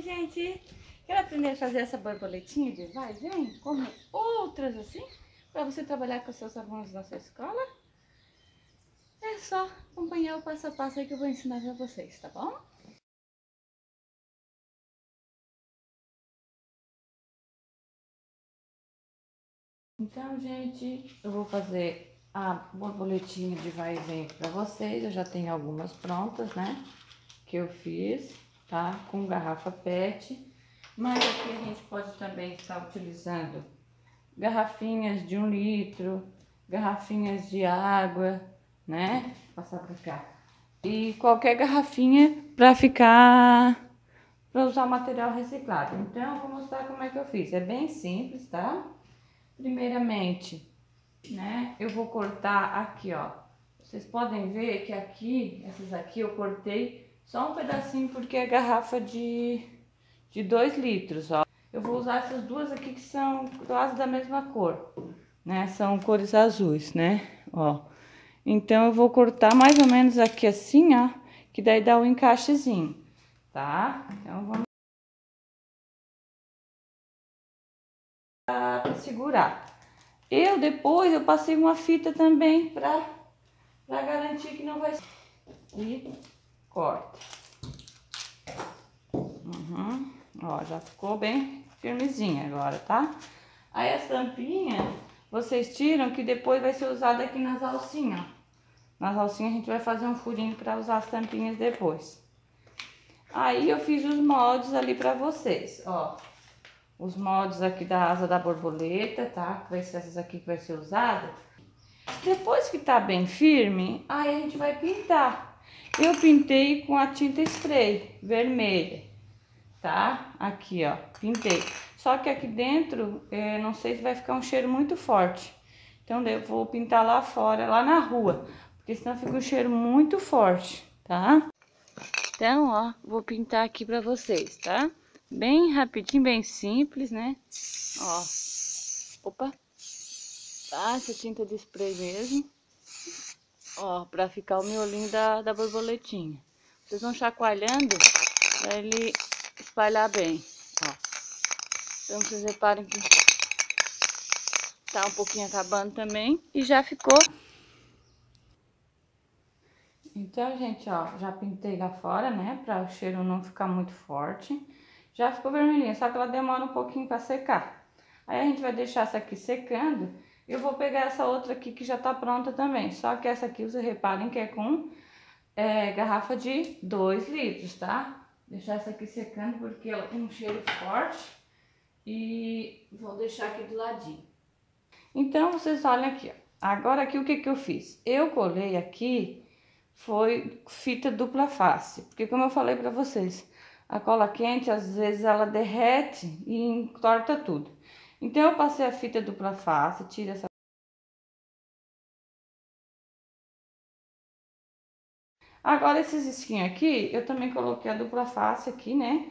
Oi, gente! Quero aprender a fazer essa borboletinha de vai-vem, como outras assim, para você trabalhar com seus alunos na sua escola. É só acompanhar o passo a passo aí que eu vou ensinar para vocês, tá bom? Então, gente, eu vou fazer a borboletinha de vai-vem para vocês. Eu já tenho algumas prontas, né? Que eu fiz, tá? Com garrafa PET. Mas aqui a gente pode também estar utilizando garrafinhas de 1 litro, garrafinhas de água, né? Vou passar para cá. E qualquer garrafinha para usar material reciclado. Então, eu vou mostrar como é que eu fiz. É bem simples, tá? Primeiramente, né, eu vou cortar aqui, ó. Vocês podem ver que aqui, essas aqui eu cortei só um pedacinho porque é garrafa de 2 litros, ó. Eu vou usar essas duas aqui que são quase da mesma cor, né? São cores azuis, né? Ó. Então eu vou cortar mais ou menos aqui assim, ó, que daí dá um encaixezinho, tá? Então vamos pra segurar. Depois eu passei uma fita também para garantir que não vai... E corta. Uhum. Ó, já ficou bem firmezinha agora, tá? Aí as tampinhas, vocês tiram que depois vai ser usada aqui nas alcinhas. Nas alcinhas a gente vai fazer um furinho para usar as tampinhas depois. Aí eu fiz os moldes ali para vocês, ó. Os moldes aqui da asa da borboleta, tá? Vai ser essas aqui que vai ser usada. Depois que tá bem firme, aí a gente vai pintar. Eu pintei com a tinta spray vermelha, tá? Aqui, ó, pintei. Só que aqui dentro, não sei se vai ficar um cheiro muito forte. Então, eu vou pintar lá fora, lá na rua. Porque senão fica um cheiro muito forte, tá? Então, ó, vou pintar aqui pra vocês, tá? Bem rapidinho, bem simples, né? Ó, opa, passa tinta de spray mesmo, ó, pra ficar o miolinho da borboletinha. Vocês vão chacoalhando pra ele espalhar bem, ó. Então vocês reparem que tá um pouquinho acabando também e já ficou. Então, gente, ó, já pintei lá fora, né? Pra o cheiro não ficar muito forte. Já ficou vermelhinha, só que ela demora um pouquinho para secar. Aí a gente vai deixar essa aqui secando. Eu vou pegar essa outra aqui que já tá pronta também. Só que essa aqui, vocês reparem que é com garrafa de 2 litros, tá? Deixar essa aqui secando porque ela tem um cheiro forte. E vou deixar aqui do ladinho. Então, vocês olhem aqui, ó. Agora aqui, o que eu fiz? Eu colei aqui, foi fita dupla face. Porque como eu falei pra vocês... A cola quente, às vezes, ela derrete e entorta tudo. Então, eu passei a fita dupla face, tira essa... Agora, esses risquinhos aqui, eu também coloquei a dupla face aqui, né?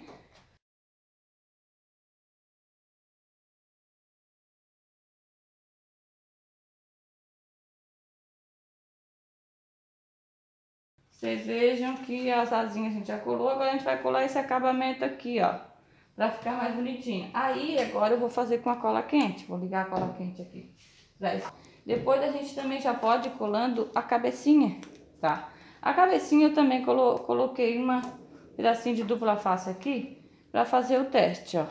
Vocês vejam que as asinhas a gente já colou, agora a gente vai colar esse acabamento aqui, ó, pra ficar mais bonitinho. Aí, agora eu vou fazer com a cola quente, vou ligar a cola quente aqui. Depois a gente também já pode ir colando a cabecinha, tá? A cabecinha eu também coloquei um pedacinho de dupla face aqui, pra fazer o teste, ó.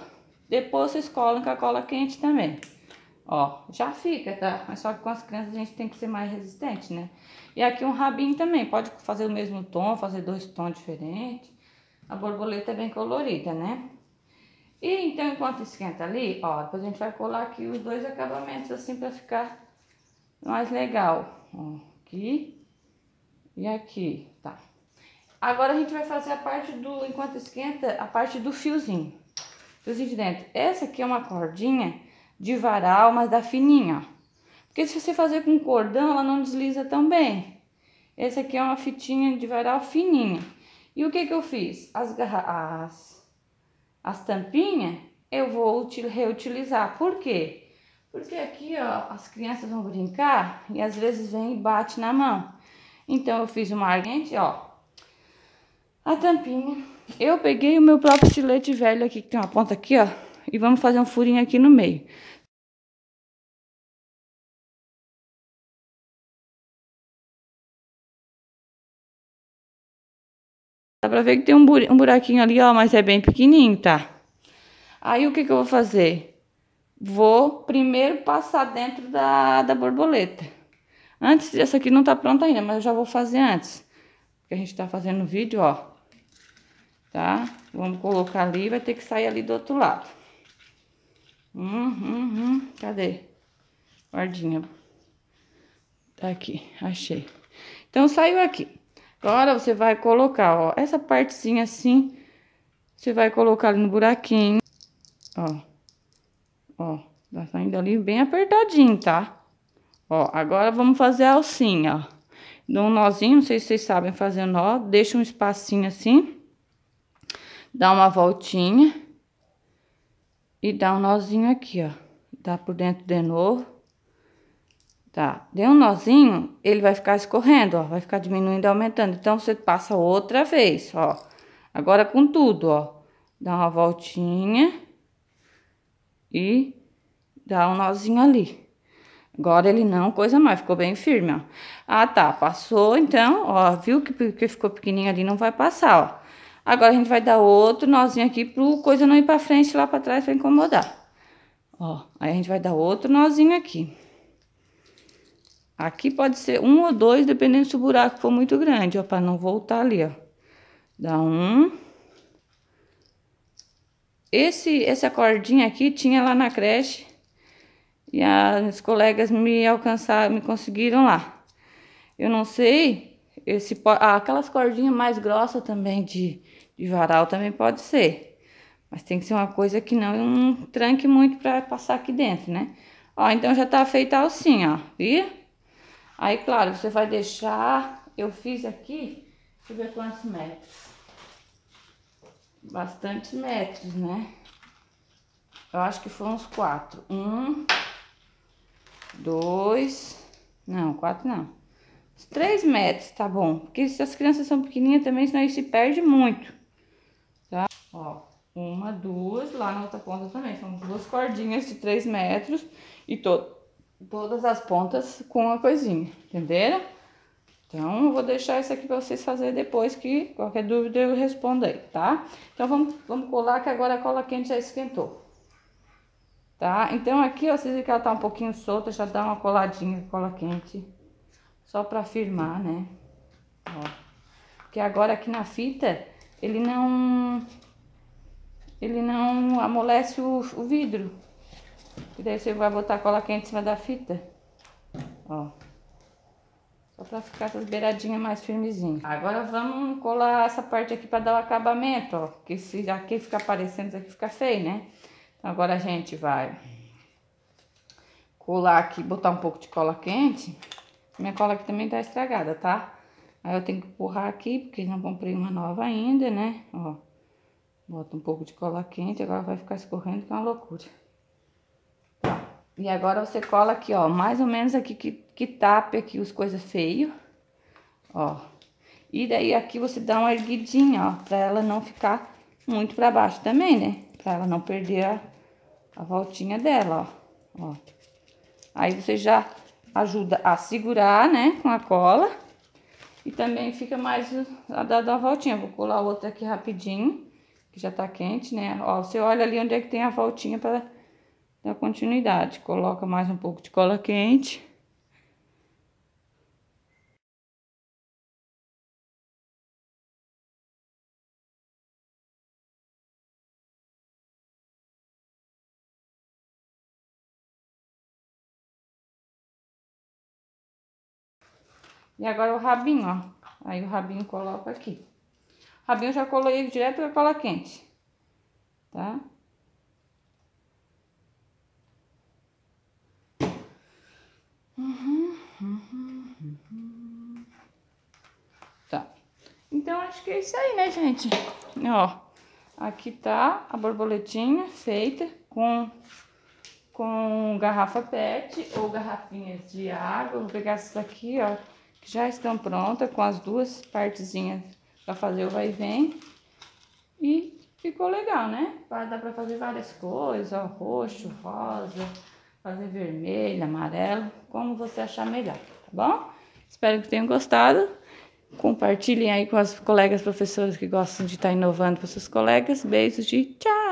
Depois vocês colam com a cola quente também. Ó, já fica, tá? Mas só que com as crianças a gente tem que ser mais resistente, né? E aqui um rabinho também, pode fazer o mesmo tom, fazer 2 tons diferentes. A borboleta é bem colorida, né? E então, enquanto esquenta ali, ó, depois a gente vai colar aqui os 2 acabamentos assim pra ficar mais legal. Ó, aqui e aqui, tá? Agora a gente vai fazer a parte do, enquanto esquenta, a parte do fiozinho. Fiozinho de dentro. Essa aqui é uma cordinha... de varal, mas da fininha, ó. Porque se você fazer com cordão, ela não desliza tão bem. Essa aqui é uma fitinha de varal fininha. E o que eu fiz? As tampinhas eu vou reutilizar. Por quê? Porque aqui, ó, as crianças vão brincar e às vezes vem e bate na mão. Então, eu fiz uma, gente, ó. A tampinha Eu peguei o meu próprio estilete velho aqui, que tem uma ponta aqui, ó, e vamos fazer um furinho aqui no meio. Dá pra ver que tem um buraquinho ali, ó, mas é bem pequenininho, tá? Aí o que que eu vou fazer? Vou primeiro passar dentro da borboleta. Antes, essa aqui não tá pronta ainda, mas eu já vou fazer antes. Porque a gente tá fazendo o vídeo, ó. Tá? Vamos colocar ali, vai ter que sair ali do outro lado. Cadê? Guardinha. Tá aqui, achei. Então, saiu aqui. Agora, você vai colocar, ó, essa partezinha assim, você vai colocar ali no buraquinho, ó, ó, tá saindo ali bem apertadinho, tá? Ó, agora vamos fazer a alcinha, ó, dou um nozinho, não sei se vocês sabem fazer nó, deixa um espacinho assim, dá uma voltinha e dá um nozinho aqui, ó, dá por dentro de novo. Tá, deu um nozinho, ele vai ficar escorrendo, ó, vai ficar diminuindo e aumentando. Então, você passa outra vez, ó. Agora com tudo, ó. Dá uma voltinha e dá um nozinho ali. Agora ele não coisa mais, ficou bem firme, ó. Ah, tá, passou, então, ó, viu que ficou pequenininho ali, não vai passar, ó. Agora a gente vai dar outro nozinho aqui pro coisa não ir pra frente, lá pra trás, pra incomodar. Ó, aí a gente vai dar outro nozinho aqui. Aqui pode ser um ou dois, dependendo se o buraco for muito grande, ó, pra não voltar ali, ó. Dá um. Essa cordinha aqui tinha lá na creche. E as colegas me conseguiram lá. Eu não sei, aquelas cordinhas mais grossas também de varal também pode ser. Mas tem que ser uma coisa que não tranque muito pra passar aqui dentro, né? Ó, então já tá feita a alcinha, ó, viu? Aí, claro, você vai deixar... Eu fiz aqui... Deixa eu ver quantos metros. Bastante metros, né? Eu acho que foram uns 4. 1, 2... Não, 4 não. Uns 3 metros, tá bom. Porque se as crianças são pequenininhas também, senão aí se perde muito. Tá? Ó, 1, 2... Lá na outra ponta também. São 2 cordinhas de 3 metros. E todas as pontas com a coisinha, entenderam? Então, eu vou deixar isso aqui pra vocês fazerem depois, que qualquer dúvida eu respondo aí, tá? Então, vamos colar, que agora a cola quente já esquentou. Tá? Então, aqui, ó, vocês viram que ela tá um pouquinho solta, já dá uma coladinha com cola quente. Só pra firmar, né? Ó. Porque agora aqui na fita, ele não amolece o vidro. E daí você vai botar a cola quente em cima da fita. Ó. Só pra ficar essas beiradinhas mais firmezinhas. Agora vamos colar essa parte aqui pra dar o acabamento, ó. Porque se aqui ficar aparecendo, isso aqui fica feio, né? Então agora a gente vai colar aqui, botar um pouco de cola quente. Minha cola aqui também tá estragada, tá? Aí eu tenho que empurrar aqui, porque não comprei uma nova ainda, né? Ó. Bota um pouco de cola quente, agora vai ficar escorrendo, que é uma loucura. E agora você cola aqui, ó, mais ou menos aqui que tape aqui os coisas feias, ó. E daí aqui você dá uma erguidinha, ó, pra ela não ficar muito pra baixo também, né? Pra ela não perder a voltinha dela, ó. Aí você já ajuda a segurar, né, com a cola. E também fica mais a dar uma voltinha. Vou colar outra aqui rapidinho, que já tá quente, né? Ó, você olha ali onde é que tem a voltinha pra... Dá continuidade, coloca mais um pouco de cola quente. E agora o rabinho, ó. Aí o rabinho coloca aqui. O rabinho eu já coloquei direto com a cola quente, tá? Tá. Então, acho que é isso aí, né, gente? Ó, aqui tá a borboletinha feita com garrafa PET ou garrafinhas de água. Vou pegar essas aqui, ó, que já estão prontas, com as duas partezinhas pra fazer o vai e vem. E ficou legal, né? Dá pra fazer várias coisas, ó, roxo, rosa, fazer vermelho, amarelo, como você achar melhor, tá bom? Espero que tenham gostado. Compartilhem aí com as colegas professoras que gostam de estar inovando para seus colegas. Beijos e tchau!